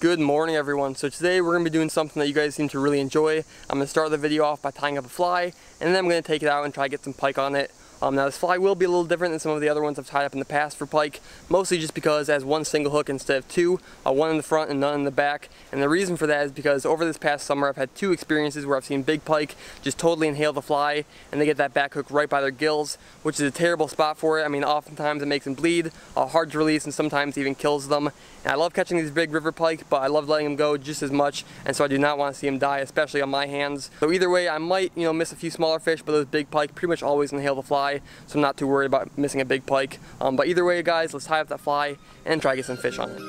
Good morning, everyone. So today we're going to be doing something that you guys seem to really enjoy. I'm going to start the video off by tying up a fly, and then I'm going to take it out and try to get some pike on it. Now this fly will be a little different than some of the other ones I've tied up in the past for pike, mostly just because it has one single hook instead of two, one in the front and none in the back. And the reason for that is because over this past summer I've had two experiences where I've seen big pike just totally inhale the fly and they get that back hook right by their gills, which is a terrible spot for it. I mean, oftentimes it makes them bleed, hard to release, and sometimes even kills them. And I love catching these big river pike, but I love letting them go just as much, and so I do not want to see them die, especially on my hands. So either way, I might, you know, miss a few smaller fish, but those big pike pretty much always inhale the fly. So I'm not too worried about missing a big pike. But either way, guys, let's tie up that fly and try to get some fish on it.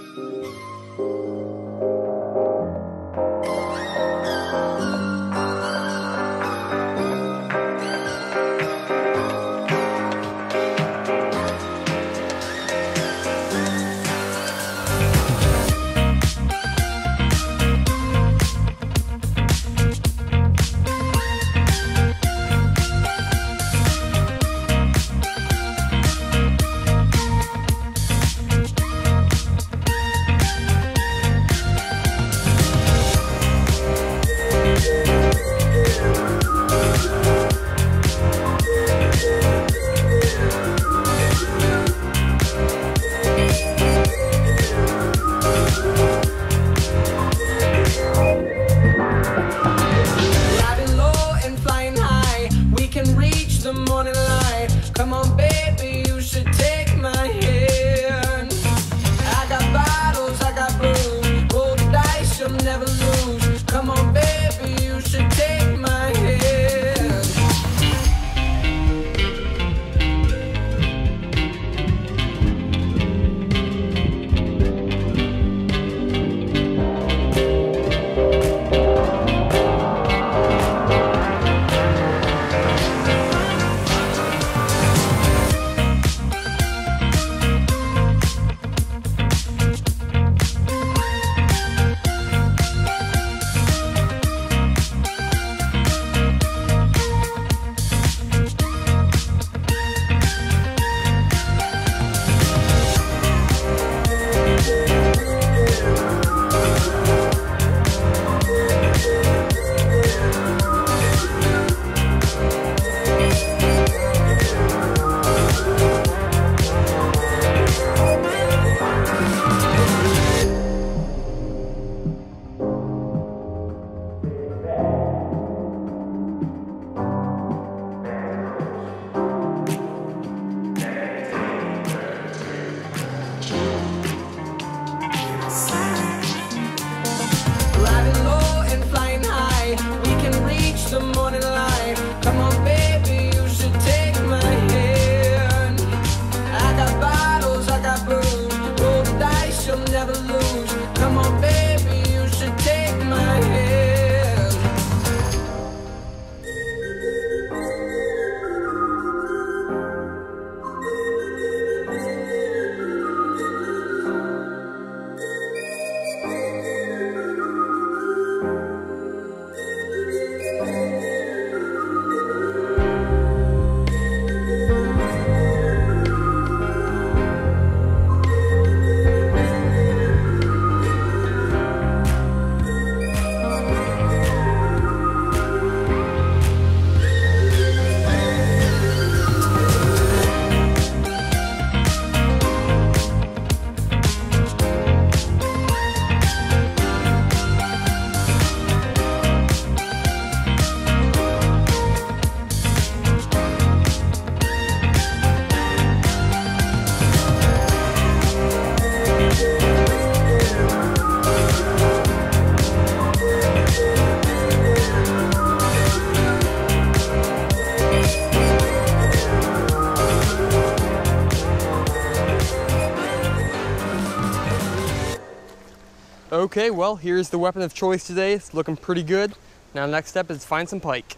Okay, well, here's the weapon of choice today. It's looking pretty good. Now the next step is find some pike.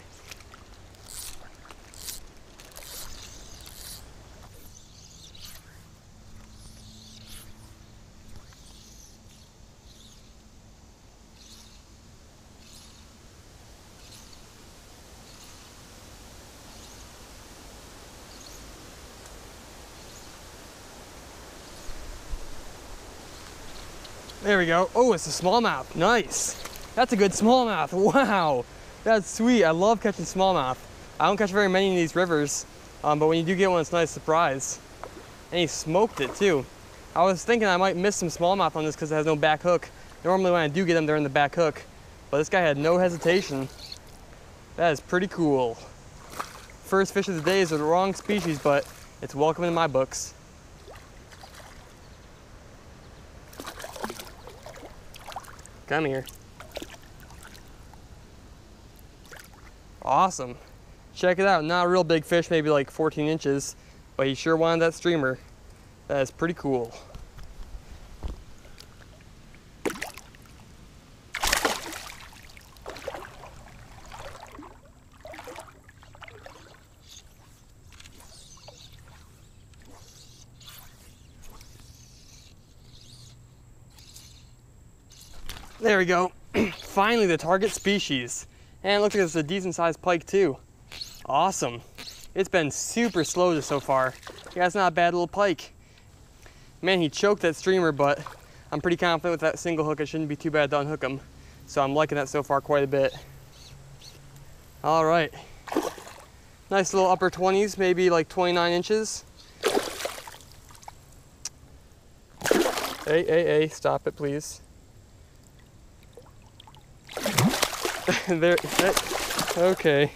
There we go. Oh, it's a smallmouth. Nice. That's a good smallmouth. Wow. That's sweet. I love catching smallmouth. I don't catch very many in these rivers, but when you do get one, it's a nice surprise. And he smoked it too. I was thinking I might miss some smallmouth on this because it has no back hook. Normally when I do get them, they're in the back hook. But this guy had no hesitation. That is pretty cool. First fish of the day is the wrong species, but it's welcome in my books. Come here. Awesome. Check it out. Not a real big fish, maybe like 14 inches, but he sure wanted that streamer. That is pretty cool. There we go. Finally, the target species. And it looks like it's a decent sized pike too. Awesome. It's been super slow so far. Yeah, it's not a bad little pike. Man, he choked that streamer, but I'm pretty confident with that single hook, it shouldn't be too bad to unhook him. So I'm liking that so far quite a bit. All right. Nice little upper 20s, maybe like 29 inches. Hey, stop it, please. There, okay.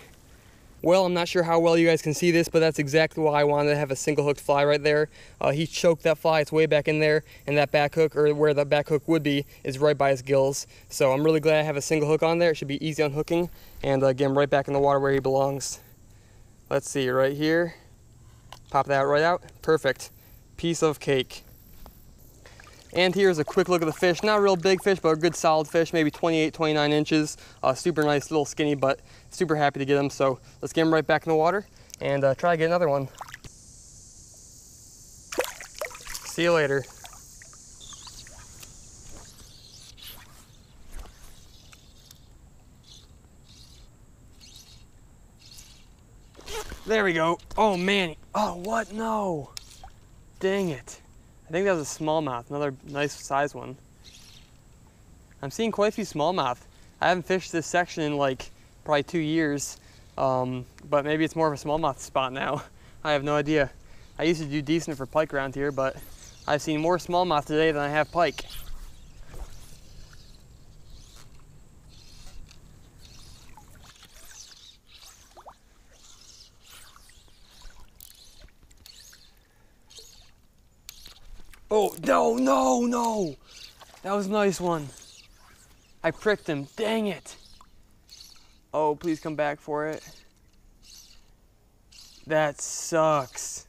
Well, I'm not sure how well you guys can see this, but that's exactly why I wanted to have a single hooked fly right there. He choked that fly, it's way back in there, and that back hook, or where the back hook would be, is right by his gills. So I'm really glad I have a single hook on there. It should be easy unhooking, and get him right back in the water where he belongs. Let's see, right here. Pop that right out. Perfect. Piece of cake. And here's a quick look at the fish. Not a real big fish, but a good solid fish, maybe 28, 29 inches. Super nice, little skinny, but super happy to get him. So let's get him right back in the water and try to get another one. See you later. There we go. Oh man, oh what, no. Dang it. I think that was a smallmouth, another nice size one. I'm seeing quite a few smallmouth. I haven't fished this section in like probably 2 years, but maybe it's more of a smallmouth spot now. I have no idea. I used to do decent for pike around here, but I've seen more smallmouth today than I have pike. Oh, no. That was a nice one. I pricked him, dang it. Oh, please come back for it. That sucks.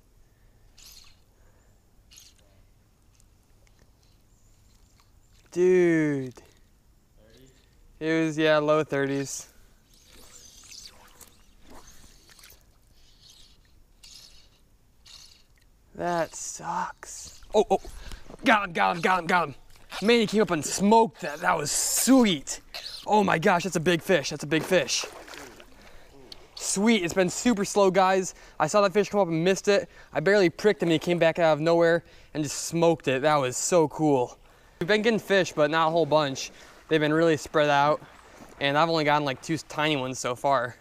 Dude. It was, yeah, low 30s. That sucks. Oh, got him. Man, he came up and smoked that. That was sweet. Oh my gosh, that's a big fish. Sweet, it's been super slow, guys. I saw that fish come up and missed it. I barely pricked him and he came back out of nowhere and just smoked it. That was so cool. We've been getting fish, but not a whole bunch. They've been really spread out and I've only gotten like 2 tiny ones so far.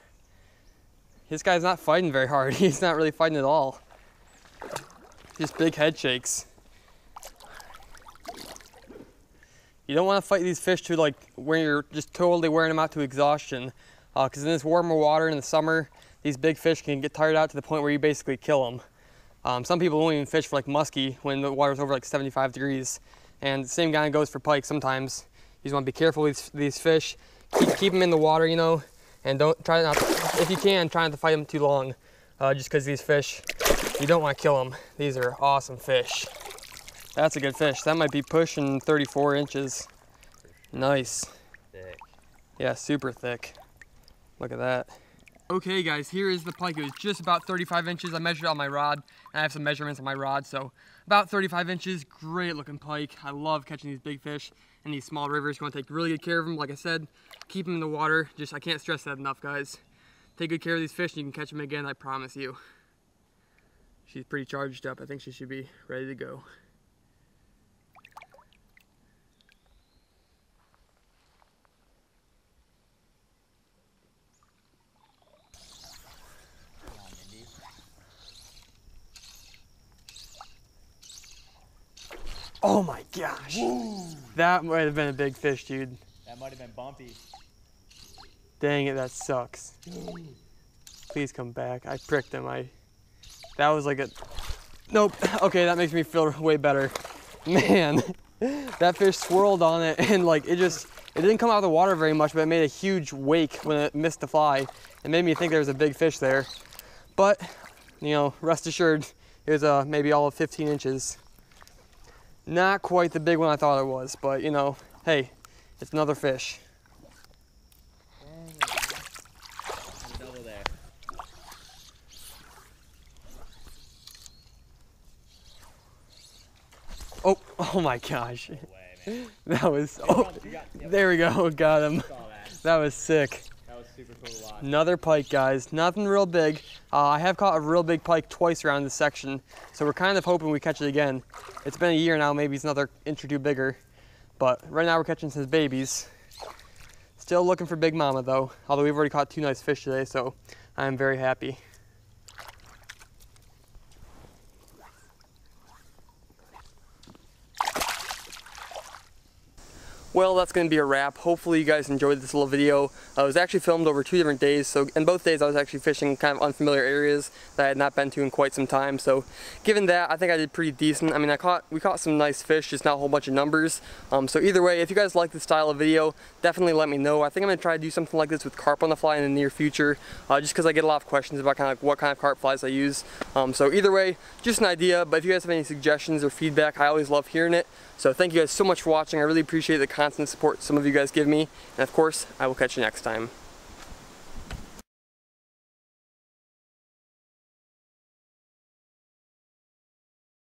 This guy's not fighting very hard. He's not really fighting at all. Just big head shakes. You don't want to fight these fish to like where you're just totally wearing them out to exhaustion, because in this warmer water in the summer, these big fish can get tired out to the point where you basically kill them. Some people won't even fish for like muskie when the water's over like 75 degrees, and the same guy goes for pike sometimes. You just want to be careful with these fish. Keep them in the water, you know, and don't try not. If you can, try not to fight them too long, just because these fish, you don't want to kill them. These are awesome fish. That's a good fish. That might be pushing 34 inches. Nice. Thick. Yeah, super thick. Look at that. Okay guys, here is the pike. It was just about 35 inches. I measured on my rod, and I have some measurements on my rod, so about 35 inches, great looking pike. I love catching these big fish in these small rivers. You want to take really good care of them. Like I said, keep them in the water. Just, I can't stress that enough, guys. Take good care of these fish and you can catch them again, I promise you. She's pretty charged up. I think she should be ready to go. gosh. Woo. That might have been a big fish, dude. That might have been bumpy. Dang it, that sucks. Please come back. I pricked him. That was like a... Nope. Okay, that makes me feel way better. Man, that fish swirled on it and like it didn't come out of the water very much, but it made a huge wake when it missed the fly. It made me think there was a big fish there. But, you know, rest assured, it was maybe all of 15 inches. Not quite the big one I thought it was, but you know, hey, it's another fish. Oh my gosh. That was, oh, there we go, got him. That was sick. That was super cool to watch. Another pike, guys, nothing real big. I have caught a real big pike twice around this section, so we're kind of hoping we catch it again. It's been a year now, maybe it's another inch or two bigger, but right now we're catching some babies. Still looking for Big Mama though, although we've already caught two nice fish today, so I'm very happy. Well, that's going to be a wrap. Hopefully you guys enjoyed this little video. It was actually filmed over 2 different days, so in both days I was actually fishing kind of unfamiliar areas that I had not been to in quite some time. So given that, I think I did pretty decent. I mean, we caught some nice fish, just not a whole bunch of numbers. So either way, if you guys like this style of video, definitely let me know. I think I'm going to try to do something like this with carp on the fly in the near future, just because I get a lot of questions about kind of like what kind of carp flies I use. So either way, just an idea, but if you guys have any suggestions or feedback, I always love hearing it. So thank you guys so much for watching. I really appreciate the content support some of you guys give me, and of course I will catch you next time.